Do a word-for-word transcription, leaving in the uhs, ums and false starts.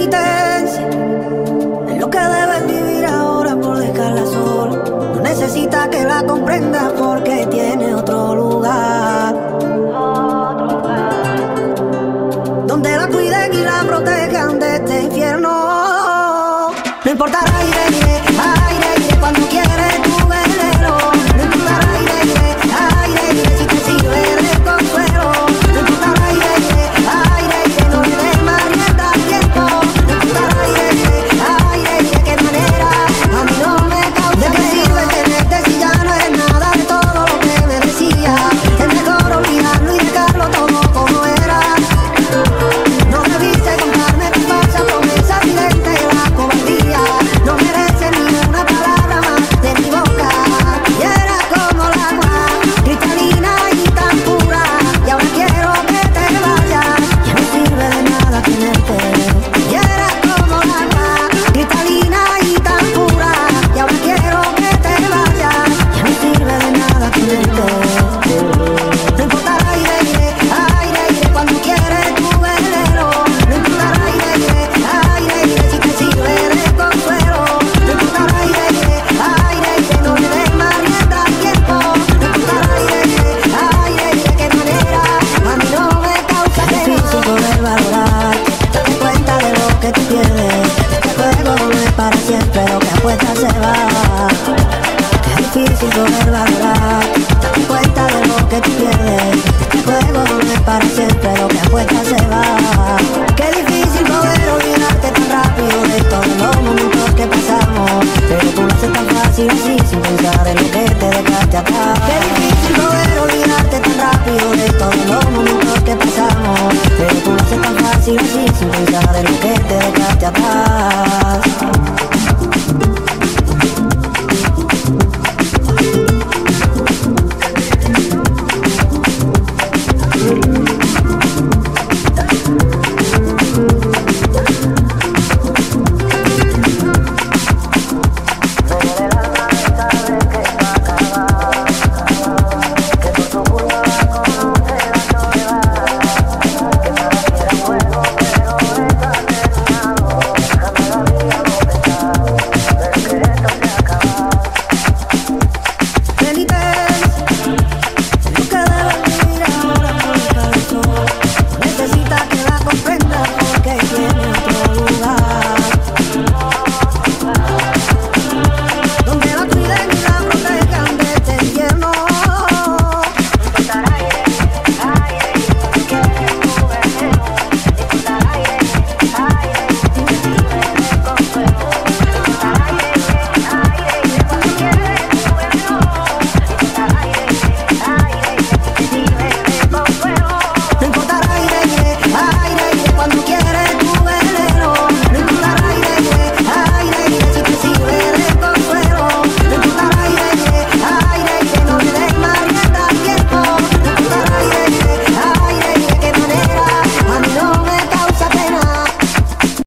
penitencia es lo que debes vivir ahora por dejarla sola. No necesita que la comprendas porque tiene otro lugar, otro lugar donde la cuiden y la protejan de este infierno. No importará aire, aire, aire cuando quieres tú verlo. No importará aire, aire, aire si te sirve de consuelo. No importará aire, aire, aire no le des marietas tiempo. No importará aire, aire, aire qué manera a mí no me causa. ¿De qué sirve tenerte si ya no es nada de todo lo que me decía? Es mejor olvidarlo y dejarlo todo como era. No debiste contarme tus falsas promesas y darte la cobardía. No mereces ni una palabra más de mi boca. Y era como el agua, cristalina y tan pura. Y ahora quiero que te vayas, ya no sirve de nada tenerte. Y era como el agua, cristalina y tan pura. Y ahora quiero que te vayas, ya no sirve de nada tenerte. No importa el aire, aire, aire cuando quieres tú verlo. No importa el aire, aire, aire si te sirve de consuelo. No importa el aire, aire, aire no le des marietas tiempo. No importa el aire, aire, aire qué manera a mí no me causa pena. Es difícil poder valorar, date cuenta de lo que tú pierdes. Este juego no es para siempre, lo que apuesta se va. Es difícil poder valorar, date cuenta de lo que tú pierdes. Este juego no es para siempre, lo que apuesta se va. Qué difícil poder olvidarte tan rápido de todos los momentos que pasamos. Pero tú lo haces tan fácil así, sin pensar en lo que te dejaste atrás. Qué difícil poder olvidarte tan rápido de todos los momentos que pasamos. Pero tú lo haces tan fácil así, sin pensar en lo que te dejaste atrás.